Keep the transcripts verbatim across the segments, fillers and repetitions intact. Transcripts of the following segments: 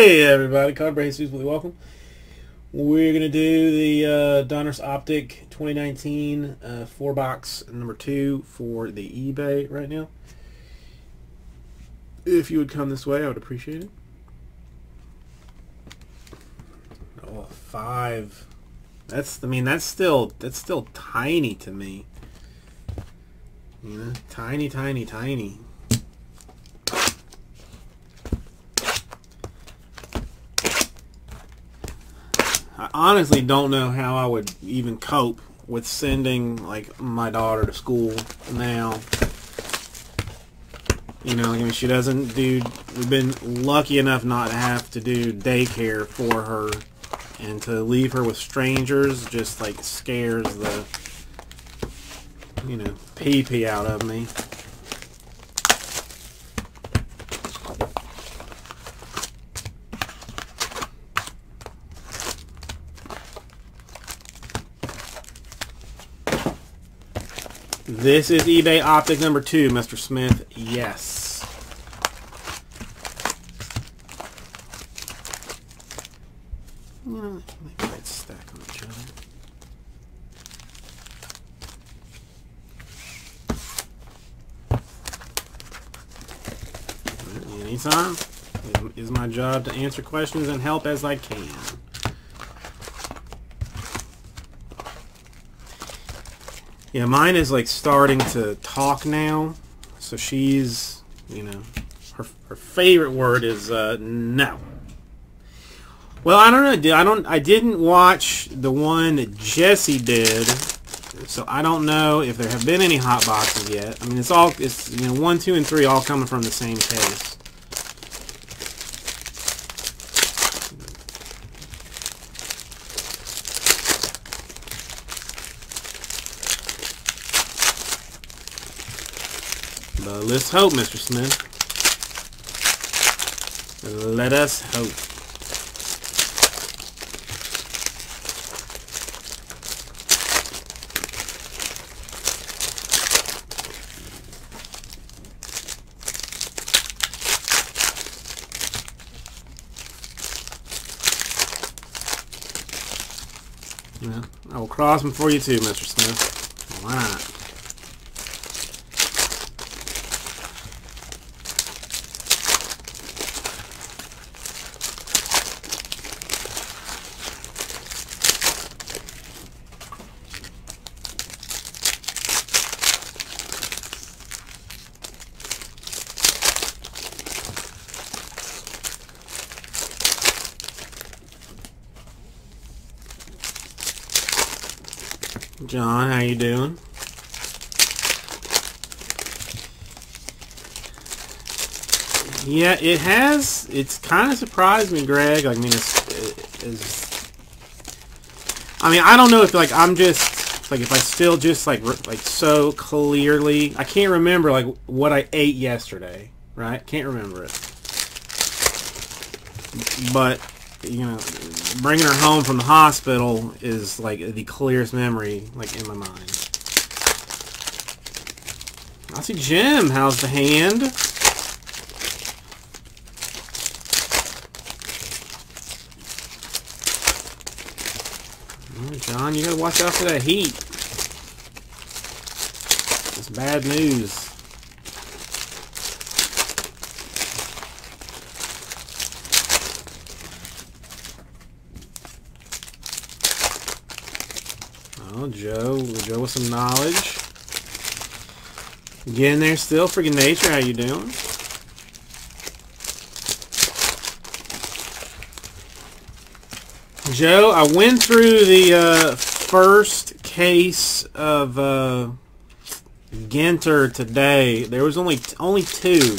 Hey everybody, Card Brayton, really welcome. We're going to do the uh, Donruss Optic twenty nineteen uh, four box number two for the eBay right now. If you would come this way, I would appreciate it. Oh, five. That's, I mean, that's still, that's still tiny to me. You know, tiny, tiny, tiny. Honestly don't know how I would even cope with sending like my daughter to school now. You know, like, I mean, she doesn't do, we've been lucky enough not to have to do daycare for her, and to leave her with strangers just like scares the, you know, pee pee out of me. This is eBay Optic number two, Mister Smith. Yes. You know, maybe I'd stack on each other. Anytime, it is my job to answer questions and help as I can. Yeah, mine is like starting to talk now, so she's, you know, her her favorite word is uh, no. Well, I don't know. I don't. I didn't watch the one that Jesse did, so I don't know if there have been any hot boxes yet. I mean, it's all it's you know one, two, and three all coming from the same case. But let's hope, Mister Smith. Let us hope. Well, I will cross them for you too, Mister Smith. Why not? John, how you doing? Yeah, it has. It's kind of surprised me, Greg. Like, I mean, it's, it's. I mean, I don't know if like I'm just like if I still just like like so clearly I can't remember like what I ate yesterday, right? Can't remember it. But you know, bringing her home from the hospital is like the clearest memory, like in my mind. I see Jim. How's the hand? Right, John, you gotta watch out for that heat. It's bad news. Joe, Joe with some knowledge. Get in there still. Freaking nature, how you doing? Joe, I went through the uh, first case of uh, Ginter today. There was only only two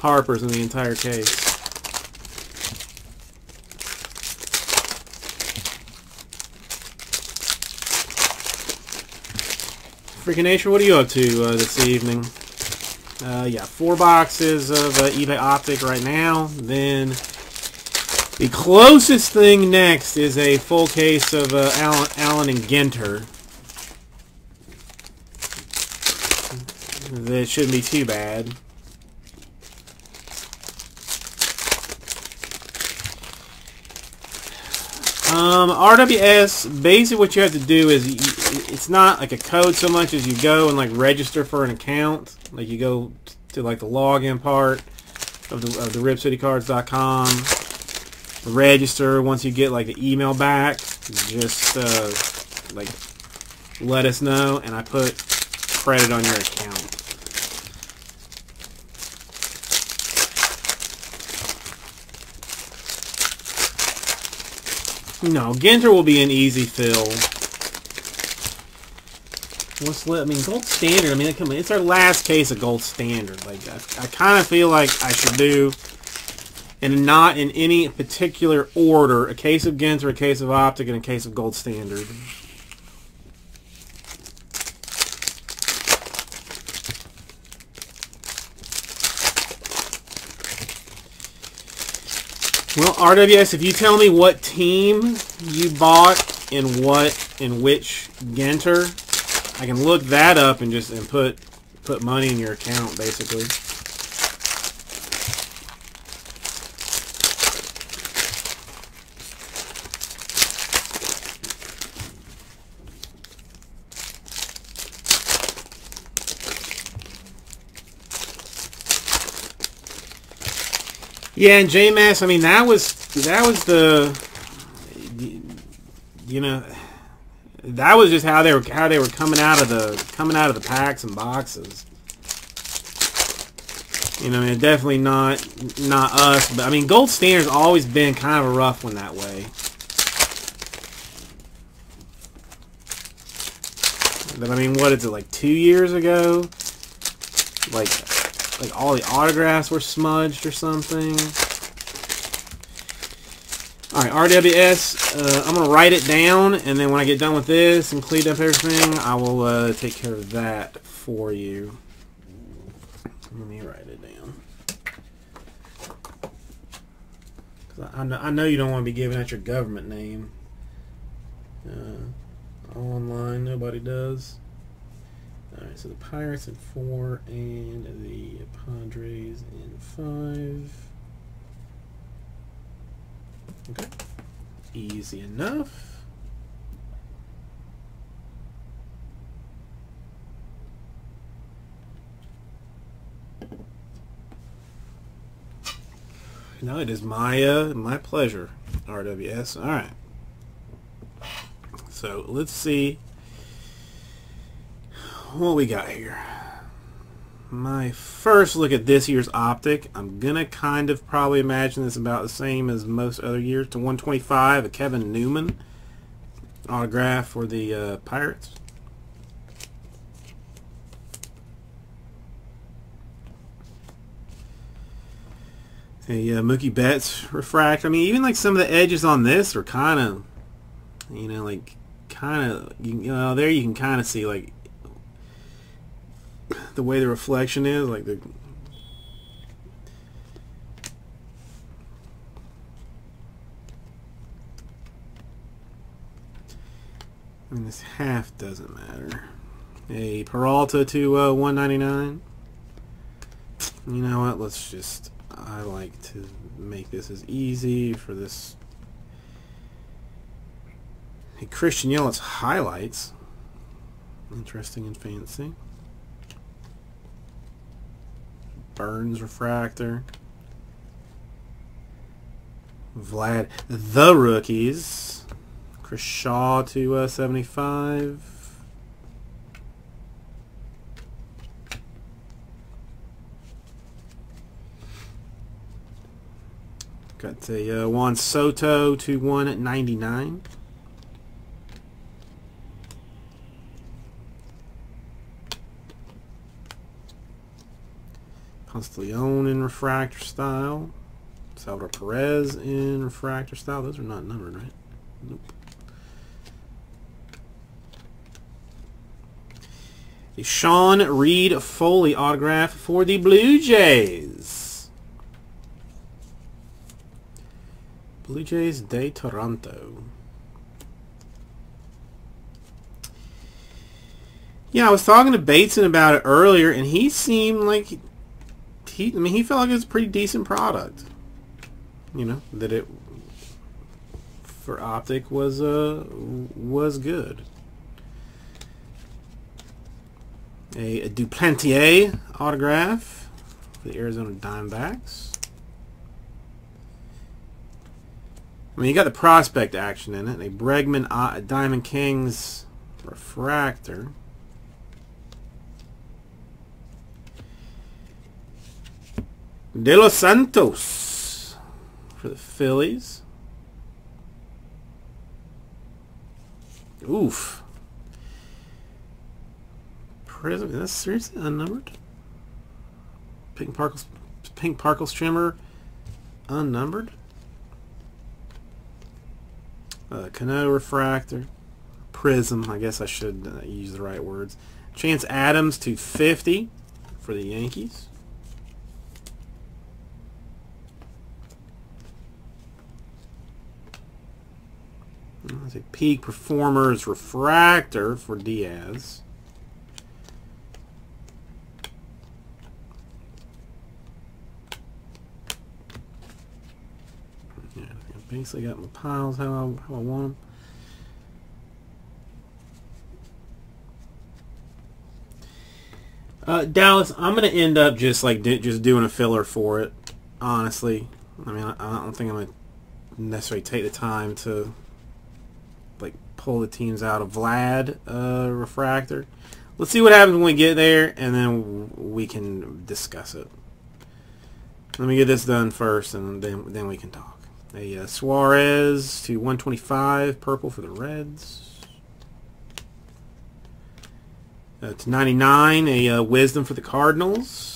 Harpers in the entire case. Freaking Nature, what are you up to uh, this evening? Uh, yeah, four boxes of uh, eBay Optic right now. Then the closest thing next is a full case of uh, Allen, Allen and Ginter. That shouldn't be too bad. Um, R W S, basically what you have to do is, you, it's not like a code so much as you go and like register for an account. Like you go to like the login part of the, of the rib city cards dot com, register. Once you get like the email back, just uh, like let us know, and I put credit on your account. No, Ginter will be an easy fill. What's left? I mean, Gold Standard. I mean, come on, it's our last case of Gold Standard. Like, I, I kind of feel like I should do, and not in any particular order, a case of Ginter, a case of Optic, and a case of Gold Standard. Well, R W S, if you tell me what team you bought and what and which Ginter, I can look that up and just and put put money in your account, basically. Yeah, and J-Mass, I mean, that was, that was the, you know, that was just how they were, how they were coming out of the, coming out of the packs and boxes. You know, I mean, definitely not, not us, but I mean, Gold Standard's always been kind of a rough one that way. But I mean, what is it, like two years ago? Like... Like, all the autographs were smudged or something. Alright, R W S, uh, I'm going to write it down, and then when I get done with this and clean up everything, I will uh, take care of that for you. Let me write it down. 'Cause I, I, know, I know you don't want to be giving out your government name. Uh, all online, nobody does. Alright, so the Pirates in four and the Padres in five. Okay. Easy enough. Now it is my, uh, my pleasure, R W S. Alright. So let's see. What we got here? My first look at this year's Optic. I'm gonna kind of probably imagine this about the same as most other years. To one twenty-five, a Kevin Newman autograph for the uh, Pirates. A uh, Mookie Betts refract. I mean, even like some of the edges on this are kind of, you know, like kind of, you know, there you can kind of see like the way the reflection is, like the I mean, this half doesn't matter. A Peralta to uh, one ninety-nine. You know what? Let's just. I like to make this as easy for this. A Christian Yelich highlights. Interesting and fancy. Burns refractor. Vlad, the rookies. Chris Shaw to uh, seventy-five. Got the uh, Juan Soto to one ninety-nine. Leone in refractor style. Salvador Perez in refractor style. Those are not numbered, right? Nope. The Sean Reed Foley autograph for the Blue Jays. Blue Jays de Toronto. Yeah, I was talking to Bateson about it earlier, and he seemed like... He He, I mean, he felt like it was a pretty decent product. You know, that it for Optic was uh was good. A, a Duplantier autograph for the Arizona Diamondbacks. I mean, you got the prospect action in it. A Bregman uh, Diamond Kings refractor. De Los Santos for the Phillies. Oof. Prism, is that seriously unnumbered? Pink Parkles, Pink Parkles trimmer, unnumbered. Uh, Cano refractor, prism. I guess I should uh, use the right words. Chance Adams two fifty for the Yankees. That's a peak performers refractor for Diaz. Yeah, I basically got my piles how I, how I want them. Uh, Dallas, I'm gonna end up just like do, just doing a filler for it. Honestly, I mean, I, I don't think I'm gonna necessarily take the time to pull the teams out of Vlad uh, refractor. Let's see what happens when we get there, and then we can discuss it. Let me get this done first, and then then we can talk. A uh, Suarez to one twenty-five purple for the Reds. Uh, to ninety-nine, a uh, Wisdom for the Cardinals.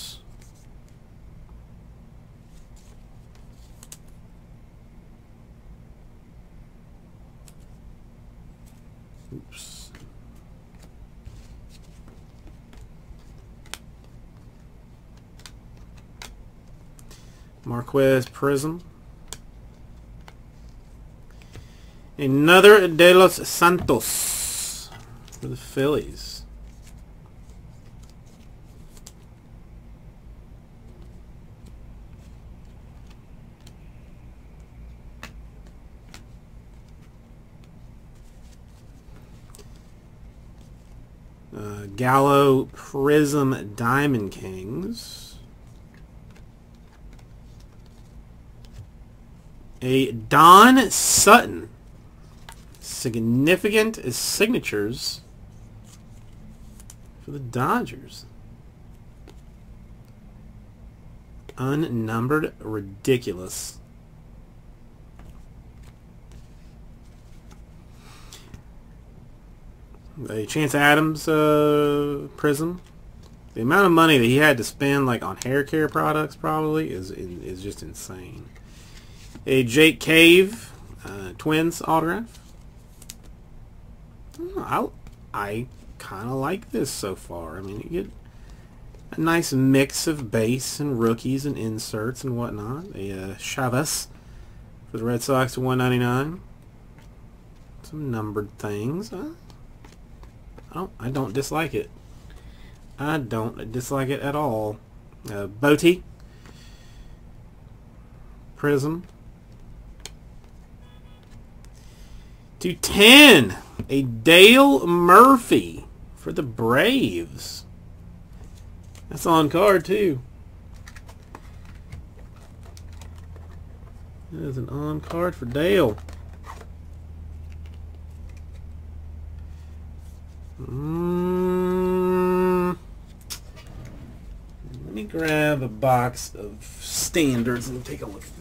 Oops. Marquez prism. Another De Los Santos for the Phillies. Uh, Gallo Prism Diamond Kings. A Don Sutton. Significant signatures for the Dodgers. Unnumbered. Ridiculous. A Chance Adams uh, prism. The amount of money that he had to spend, like, on hair care products, probably is is just insane. A Jake Cave uh, Twins autograph. Oh, I I kind of like this so far. I mean, you get a nice mix of base and rookies and inserts and whatnot. A uh, Chavez for the Red Sox to one ninety-nine. Some numbered things. Huh? I don't, I don't dislike it. I don't dislike it at all. Uh, Boaty. Prism. two ten. A Dale Murphy for the Braves. That's on card, too. That is an on card for Dale. Mm. Let me grab a box of standards and take a look at this.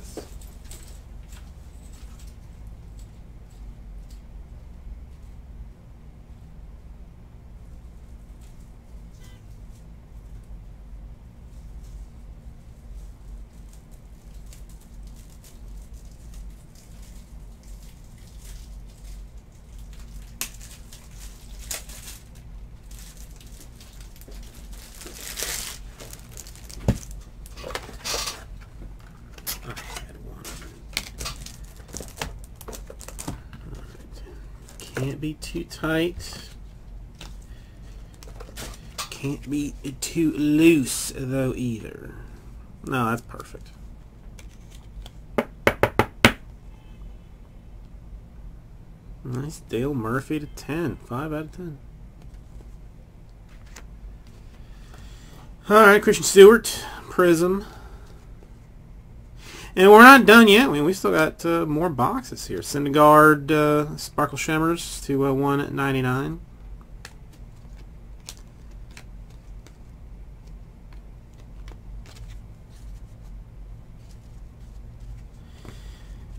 Can't be too tight. Can't be too loose, though, either. No, that's perfect. Nice Dale Murphy to ten. five out of ten. Alright, Christian Stewart, Prism. And we're not done yet. I mean, we still got uh, more boxes here. Syndergaard, uh, Sparkle Shimmers to uh, one ninety-nine.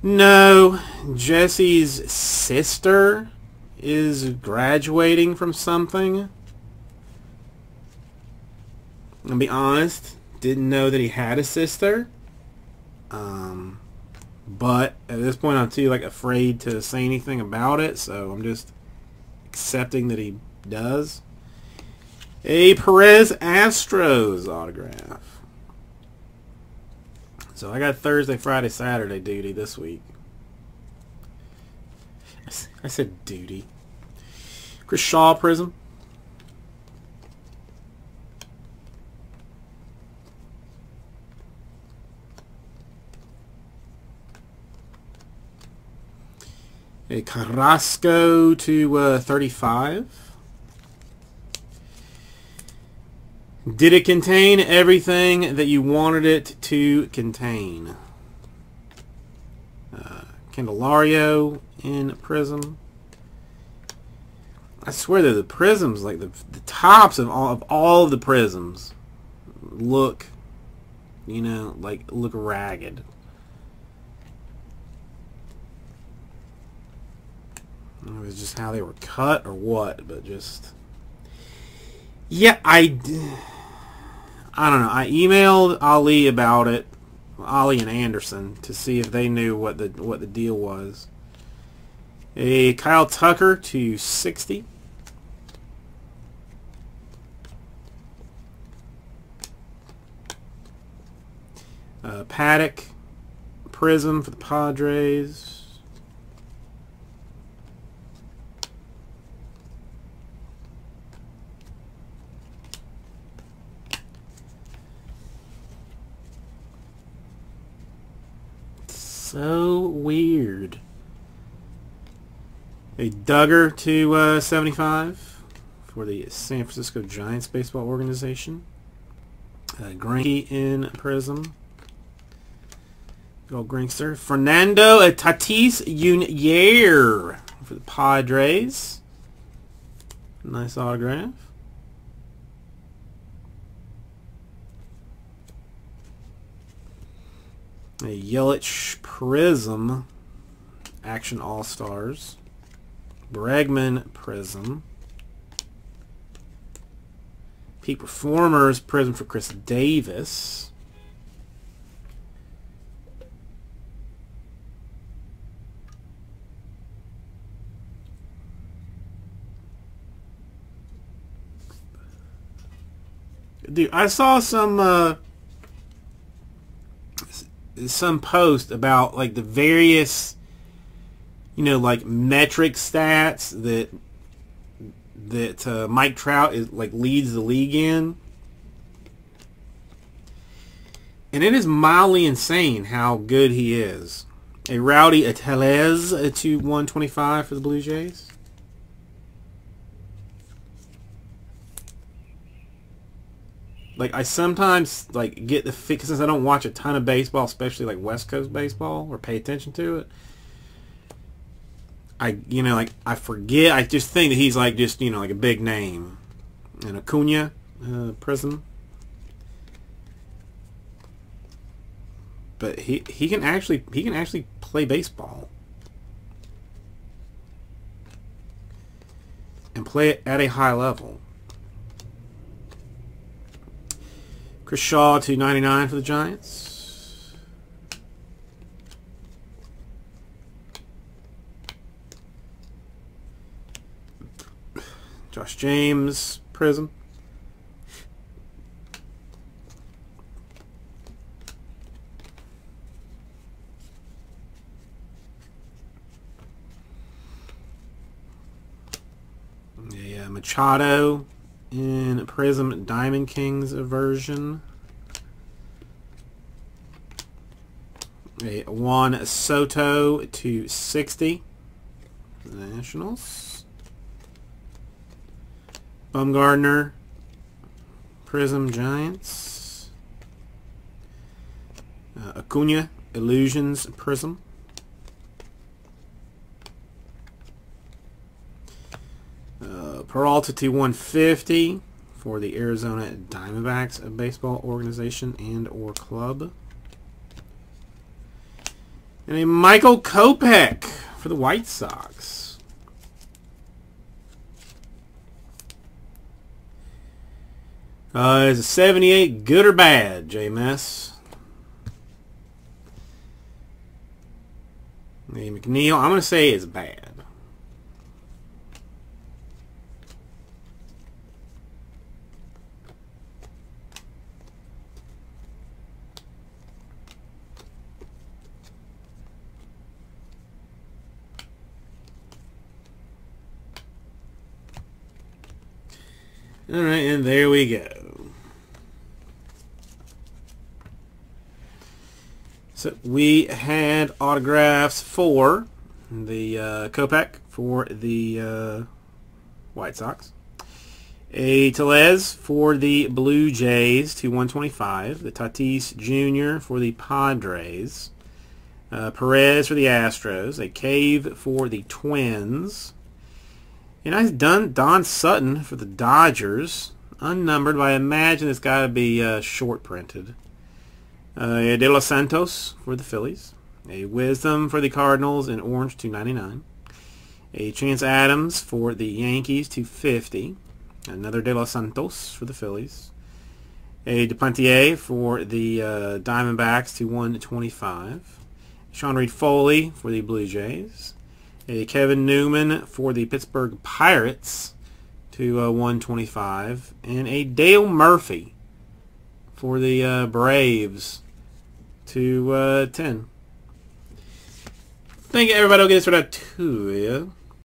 No, Jesse's sister is graduating from something. I'm gonna be honest, didn't know that he had a sister. Um, but at this point I'm too like afraid to say anything about it, so I'm just accepting that he does. A Perez Astros autograph. So I got Thursday, Friday, Saturday duty this week. I said duty. Chris Shaw Prism. A Carrasco to uh, thirty-five. Did it contain everything that you wanted it to contain? Uh, Candelario in Prism. I swear that the Prisms, like the, the tops of all, of all of the Prisms, look, you know, like look ragged. I don't know if it's just how they were cut or what, but just... Yeah, I, I don't know. I emailed Ali about it, Ali and Anderson, to see if they knew what the what the deal was. A Kyle Tucker to sixty. Uh, Paddock Prism for the Padres. So weird. A Duggar to uh, seventy-five for the San Francisco Giants baseball organization. Uh, Greinke in Prism. Good old Greinster. Fernando uh, Tatis Junior for the Padres. Nice autograph. A Yelich Prism, Action All-Stars. Bregman Prism. Peak Performers Prism for Chris Davis. Dude, I saw some... Uh, some post about like the various, you know, like metric stats that that uh, Mike Trout is like leads the league in, and it is mildly insane how good he is. A Rowdy Atelez to one twenty-five for the Blue Jays. Like, I sometimes, like, get the fix, since I don't watch a ton of baseball, especially, like, West Coast baseball, or pay attention to it, I, you know, like, I forget, I just think that he's, like, just, you know, like, a big name. And Acuna, uh, Prism. But he, he can actually, he can actually play baseball. And play it at a high level. Chris Shaw to ninety-nine for the Giants. Josh James Prism. Yeah, Machado. In Prism Diamond Kings version. A Juan Soto to sixty. the Nationals. Bumgarner, Prism Giants. Uh, Acuna, Illusions Prism. Uh, Peralta T one fifty for the Arizona Diamondbacks, a baseball organization and or club. And a Michael Kopech for the White Sox. Uh, is a seventy-eight good or bad, J M S? Nate McNeil, I'm going to say it's bad. All right, and there we go. So we had autographs for the uh, Kopech for the uh, White Sox. A Tellez for the Blue Jays to one twenty-five. The Tatis Junior for the Padres. Uh, Perez for the Astros. A Cave for the Twins. And nice done, Don Sutton for the Dodgers, unnumbered, but I imagine it's got to be uh, short printed. Uh, De Los Santos for the Phillies, a Wisdom for the Cardinals in orange two ninety-nine, a Chance Adams for the Yankees two fifty, another De Los Santos for the Phillies, a Duplantier for the uh, Diamondbacks to one twenty-five, Sean Reed Foley for the Blue Jays. A Kevin Newman for the Pittsburgh Pirates to uh, one twenty-five. And a Dale Murphy for the uh, Braves to uh, ten. Thank you, everybody. I'll get this right out to you.